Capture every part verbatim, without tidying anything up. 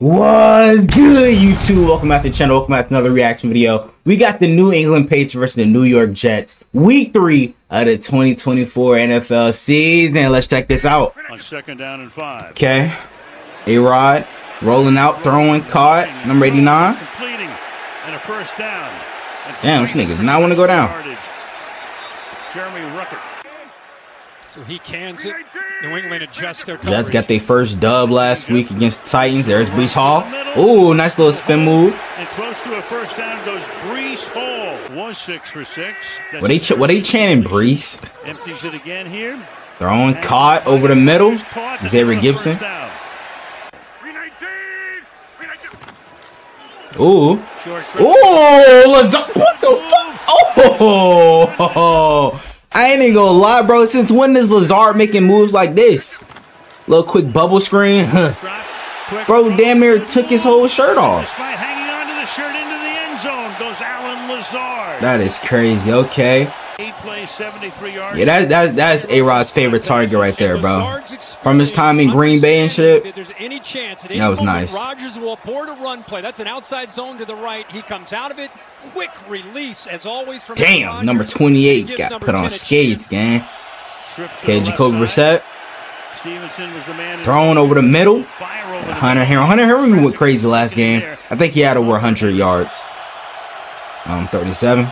What's good, YouTube? Welcome back to the channel. Welcome back to another reaction video. We got the New England Patriots versus the New York Jets, week three of the twenty twenty-four N F L season. Let's check this out. On second down and five. Okay. A-Rod rolling out, throwing, caught. Number eighty-nine. Completing and a first down. Damn, this nigga does not want to go down. Jeremy Rucker. So he cans it. New England adjusts their coverage. Jets got their first dub last week against the Titans. There's Breece Hall. Ooh, nice little spin move. And close to a first down goes Breece Hall. Was six for six. What they ch what they chanting, Breece? Empties it again here. Throwing caught over the middle. Xavier Gibson. Ooh. Ooh, Lazard. What the fuck? Oh. I ain't even gonna lie, bro. Since when is Lazard making moves like this? Little quick bubble screen. Bro, damn near took his whole shirt off. Despite hanging onto the shirt into the end zone goes Allen Lazard. That is crazy. Okay. He plays seventy-three yards. Yeah, that's that's that's A-Rod's favorite target right there, bro. From his time in Green Bay and shit. If there's any chance that, that was nice. Rodgers will abort a run play. That's an outside zone to the right. He comes out of it. Quick release, as always. From damn, Rodgers. Number twenty-eight got put on skates, gang. Okay, Jacoby Brissett. Stevenson was the man thrown over the middle. Yeah, Hunter Henry. Hunter Henry went crazy last game. I think he had over one hundred yards. Um, thirty-seven.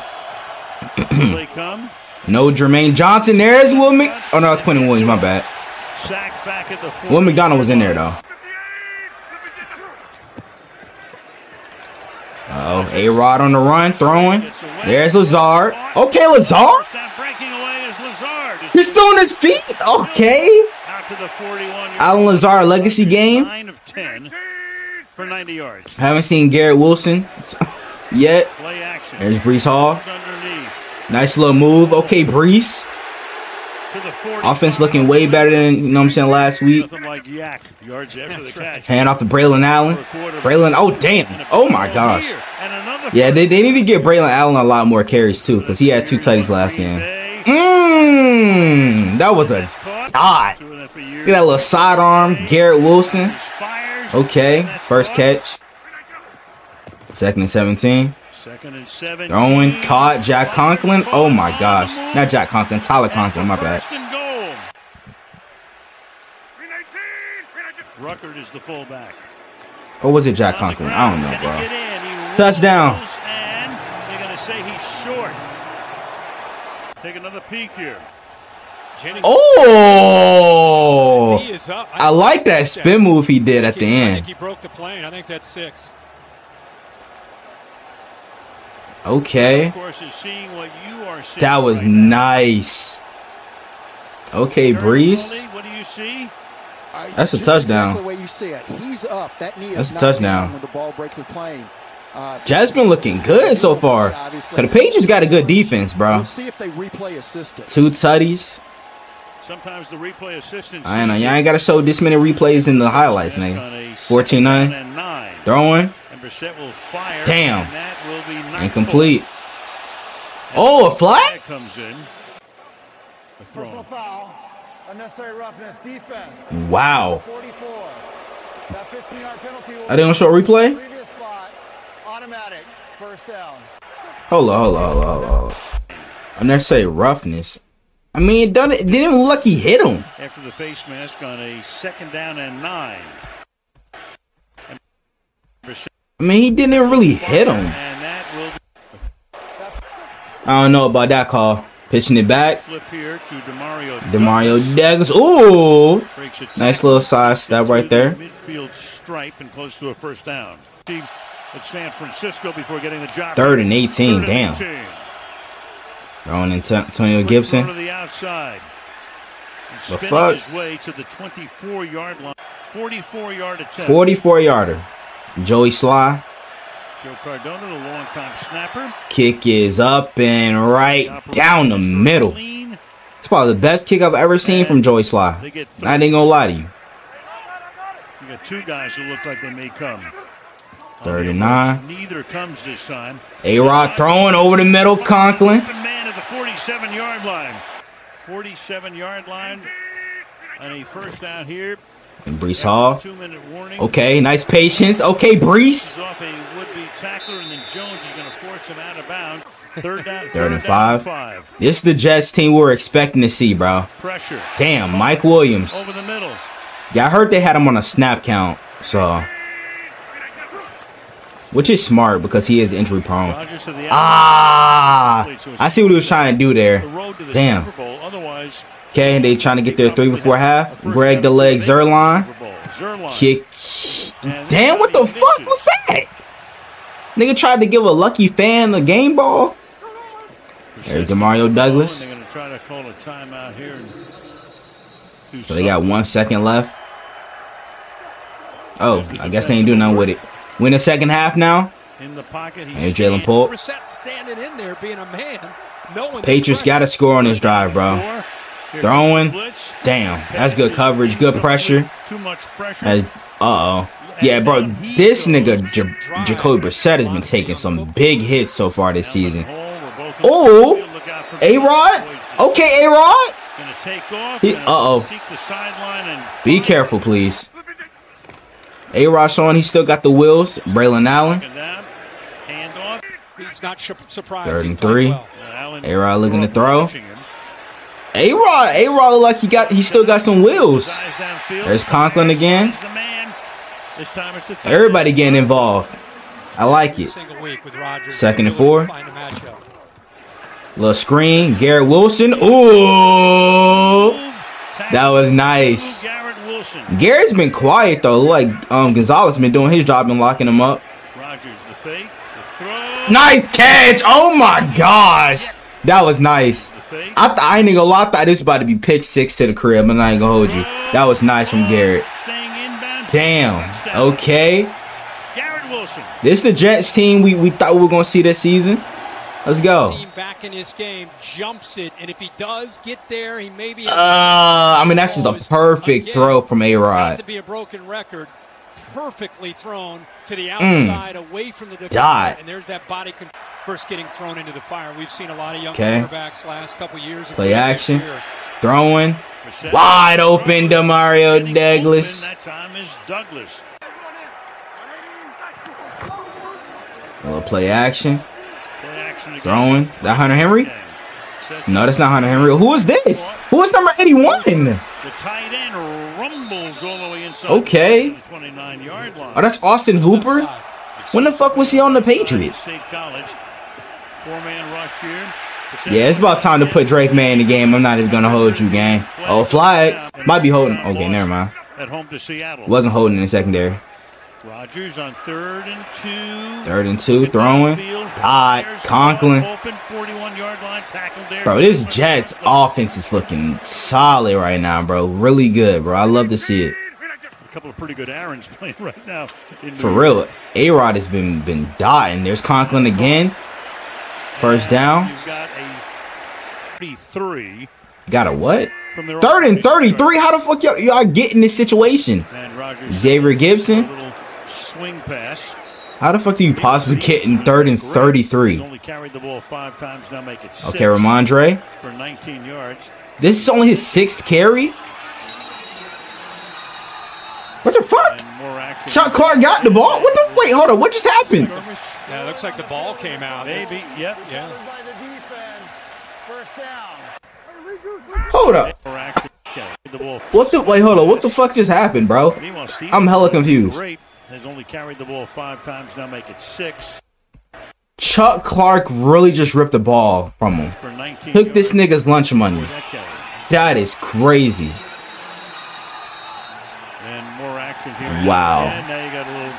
No Jermaine Johnson. There's Will Mc Oh no, it's Quinnen Williams, my bad. Will McDonald was in there though. Uh oh, A-Rod on the run, throwing. There's Lazard. Okay, Lazard. He's still on his feet. Okay. Allen Lazard legacy game. Haven't seen Garrett Wilson yet. There's Breece Hall. Nice little move. Okay, Breece. Offense looking way better than, you know what I'm saying, last week. Hand off to Braelon Allen. Braelon, oh, damn. Oh, my gosh. Yeah, they, they need to give Braelon Allen a lot more carries, too, because he had two tutties last game. Mmm. That was a dot. Look at that little sidearm. Garrett Wilson. Okay, first catch. Second and seventeen. Second and seven. Throwing, caught, Jack Conklin. Oh my gosh. Not Jack Conklin, Tyler Conklin, my bad. Ruckert is the fullback. Or was it Jack Conklin? I don't know, bro. Touchdown. And they're going to say he's short. Take another peek here. Oh! I like that spin move he did at the end. I think he broke the plane. I think that's six. Okay. That was nice. Okay, Breece. That's a touchdown. That's a touchdown. Jets been looking good so far. The Patriots got a good defense, bro. Two tutties. Sometimes the replay assistance. I know. Y'all ain't got to show this many replays in the highlights, nigga. fourteen nine. Throwing. Will fire. Damn. And that will be incomplete. Oh, a flag? Comes in. A personal foul. Unnecessary roughness defense. Wow. I didn't show a replay? Previous spot, automatic. First down. Hold on, hold on, hold on, hold on. Unnecessary roughness. I mean, it done it didn't even look he hit him. After the face mask on a second down and nine. I mean, he didn't really hit him. I don't know about that call. Pitching it back. Demario Douglas. Ooh! Nice little side step right there. Midfield stripe and close to a first down. At San Francisco before getting the job. Third and eighteen. Damn. Throwing in Antonio Gibson. The fuck? His way to the twenty-four yard line. forty-four yard attempt. forty-four yarder. Joey Sly. Joe Cardona, the longtime snapper. Kick is up and right down the middle. It's probably the best kick I've ever seen from Joey Sly. I ain't gonna lie to you. You got two guys who look like they may come. thirty-nine. Neither comes this time. A-Rod throwing over the middle. Conklin. Man at the forty-seven yard line. forty-seven yard line. On a first down here. And Breece Hall. Okay, nice patience. Okay, Breece. Third and five. This is the Jets team we're expecting to see, bro. Damn, Mike Williams. Yeah, I heard they had him on a snap count, so. Which is smart because he is injury prone. Ah, I see what he was trying to do there. Damn. Okay, and they trying to get their three before half. Greg the Leg Zuerlein. Kick. Damn, what the fuck was that? Nigga tried to give a lucky fan a game ball. There's Demario Douglas. So they got one second left. Oh, I guess they ain't doing nothing with it. Win the second half now. In the pocket, he's and Jalen Polk. Standing in there, being a man, knowing Patriots got to score on this drive, bro. Throwing. Damn. That's good coverage. Good pressure. Too much pressure. Uh-oh. Yeah, bro. This nigga, J Jacoby Brissett, has been taking some big hits so far this season. Oh! A-Rod? Okay, A-Rod? Uh-oh. Be careful, please. A-Rod showing he still got the wheels. Braelon Allen. Third and three. A-Rod looking to throw. A-Rod, A-Rod look like he got, he still got some wheels. There's Conklin again. Everybody getting involved. I like it. Second and four. Little screen. Garrett Wilson. Ooh, that was nice. Garrett's been quiet though. Like um, Gonzalez's been doing his job and locking him up. Nice catch! Oh my gosh, that was nice. I, I ain't gonna lie, I thought this was about to be pick six to the crib, but I ain't gonna hold you. That was nice from Garrett. Damn. Okay. This is the Jets team we we thought we were gonna see this season. Let's go. Team back in his game, jumps it, and if he does get there, he maybe. Uh, I mean that's just a perfect again, throw from A-Rod. To be a broken record, perfectly thrown to the outside, mm. away from the defender, and there's that body control. First getting thrown into the fire. We've seen a lot of young okay. quarterbacks last couple years. Play action, throwing, wide open, Demario Douglas. That time is Douglas. A little play action. Throwing. That Hunter Henry? No, that's not Hunter Henry. Who is this? Who is number eighty-one? The tight end rumbles all the way inside. Okay. Oh, that's Austin Hooper? When the fuck was he on the Patriots? Yeah, it's about time to put Drake May in the game. I'm not even going to hold you, gang. Oh, flag. Might be holding. Okay, never mind. Wasn't holding in the secondary. Rodgers on third and two. Third and two, throwing. Todd Conklin. Bro, this Jets offense is looking solid right now, bro. Really good, bro. I love to see it. A couple of pretty good errands playing right now. For real, A-Rod has been been dotting. There's Conklin again. First down. Thirty-three. Got a what? Third and thirty-three. How the fuck y'all get in this situation? Xavier Gibson. Swing pass. How the fuck do you possibly get in third and thirty-three? Only carried the ball five times, now make it six. Okay, Ramondre. For nineteen yards. This is only his sixth carry. What the fuck? Chuck Clark got the ball. What the? Wait, hold on. What just happened? Yeah, it looks like the ball came out. Maybe. Yep. Yeah. By the defense. First down. Hold up. What the? Wait, hold on. What the fuck just happened, bro? I'm hella confused. Has only carried the ball five times, now make it six. Chuck Clark really just ripped the ball from him. Took this nigga's lunch money. That is crazy. And more action here. Wow. And now you got a little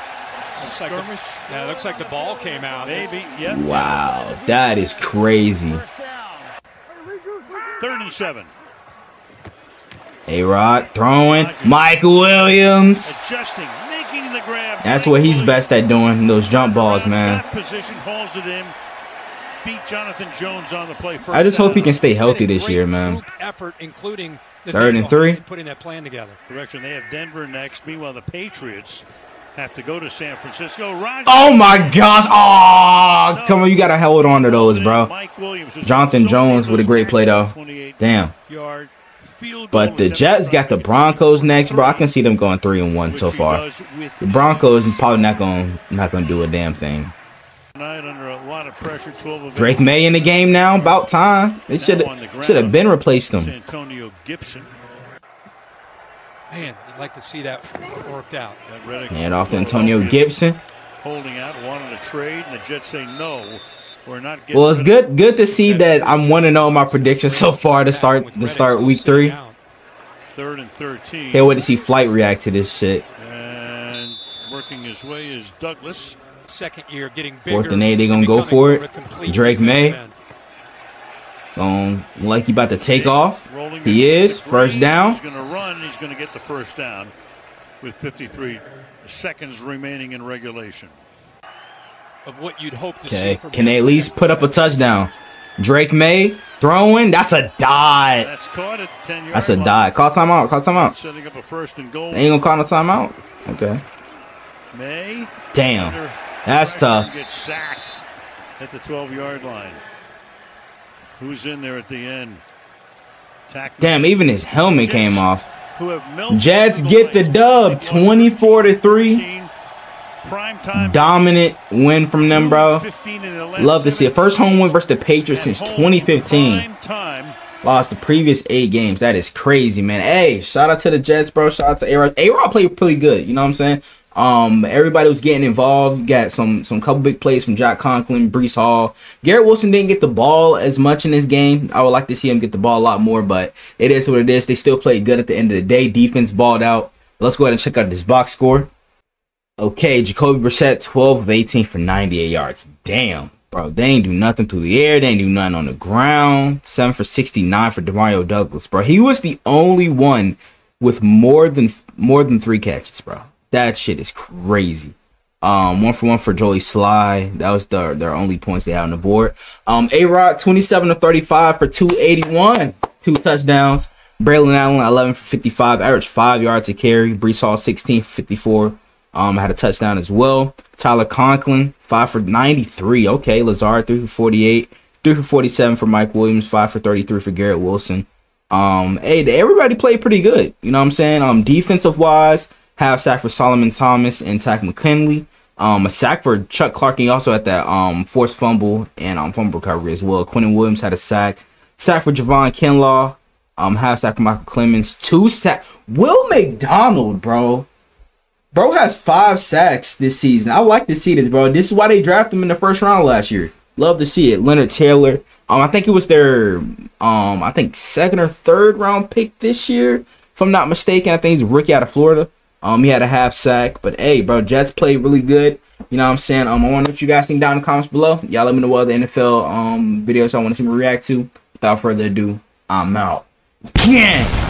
skirmish. Yeah, it looks like the ball came out. Maybe. Yep. Wow. That is crazy. thirty-seven. A-Rod throwing. Mike Williams. Adjusting. That's what he's best at doing, those jump balls, man. I just hope he can stay healthy this year, man. Third and three. Putting that plan together. Direction they have Denver next. Meanwhile, the Patriots have to go to San Francisco. Oh my gosh! Oh, come on, you gotta hold on to those, bro. Jonathan Jones with a great play though. Damn. But the Jets got the Broncos next, bro. I can see them going three and one so far. The Broncos probably not gonna not gonna do a damn thing. Drake May in the game now. About time. They should should have been replaced them. Antonio Gibson. Man, you'd like to see that worked out. And off to Antonio Gibson. Holding out, wanted a trade, and the Jets say no. We're not getting. Well, it's good good to see that I'm one and zero my predictions so far to start to start week three. Third and thirteen. Can't wait to see Flight react to this shit. And working his way is Douglas. Second year, getting bigger. Fourth and eight, they're gonna go for it. Drake May. Um, like he about to take off. He is first down. He's gonna run. He's gonna get the first down with fifty-three seconds remaining in regulation. Of what you'd hope to okay. see. From Can they at least put up a touchdown? Drake May throwing. That's a dot. That's caught at the ten yard That's a line. dot. Call timeout. Call timeout. Setting up a first and goal. They ain't gonna call no timeout. Okay. May. Damn. That's tough. Gets sacked at the twelve yard line. Who's in there at the end? Tack Damn. Even his helmet Jets, came off. Jets get the dub, twenty-four to three. Dominant win from them, bro. Love to see it. First home win versus the Patriots since twenty fifteen. Lost the previous eight games. That is crazy, man. Hey, shout out to the Jets, bro. Shout out to A-Rod. A-Rod played pretty good. You know what I'm saying? Um, everybody was getting involved. Got some some couple big plays from Jack Conklin, Breece Hall. Garrett Wilson didn't get the ball as much in this game. I would like to see him get the ball a lot more, but it is what it is. They still played good at the end of the day. Defense balled out. Let's go ahead and check out this box score. Okay, Jacoby Brissett, twelve of eighteen for ninety-eight yards. Damn, bro. They ain't do nothing through the air. They ain't do nothing on the ground. seven for sixty-nine for Demario Douglas, bro. He was the only one with more than more than three catches, bro. That shit is crazy. Um, one for one for Joey Sly. That was their, their only points they had on the board. Um, A-Rod, twenty-seven of thirty-five for two eighty-one. Two touchdowns. Braelon Allen, eleven for fifty-five. Average five yards a carry. Breece Hall, sixteen for fifty-four. Um, had a touchdown as well. Tyler Conklin, five for ninety-three. Okay, Lazard, three for forty-eight. three for forty-seven for Mike Williams. five for thirty-three for Garrett Wilson. Um, hey, everybody played pretty good. You know what I'm saying? Um, defensive-wise, half sack for Solomon Thomas and Tack McKinley. Um, a sack for Chuck Clark. He also had that um, forced fumble and um, fumble recovery as well. Quinnen Williams had a sack. Sack for Javon Kinlaw. Um, half sack for Michael Clemens. Two sacks. Will McDonald, bro. Bro has five sacks this season. I like to see this, bro. This is why they drafted him in the first round last year. Love to see it. Leonard Taylor. Um, I think it was their, um, I think second or third round pick this year, if I'm not mistaken. I think he's a rookie out of Florida. Um, he had a half sack. But hey, bro, Jets played really good. You know what I'm saying? Um, I want to know what you guys think down in the comments below. Y'all let me know what other N F L um videos I want to see me react to. Without further ado, I'm out. Yeah.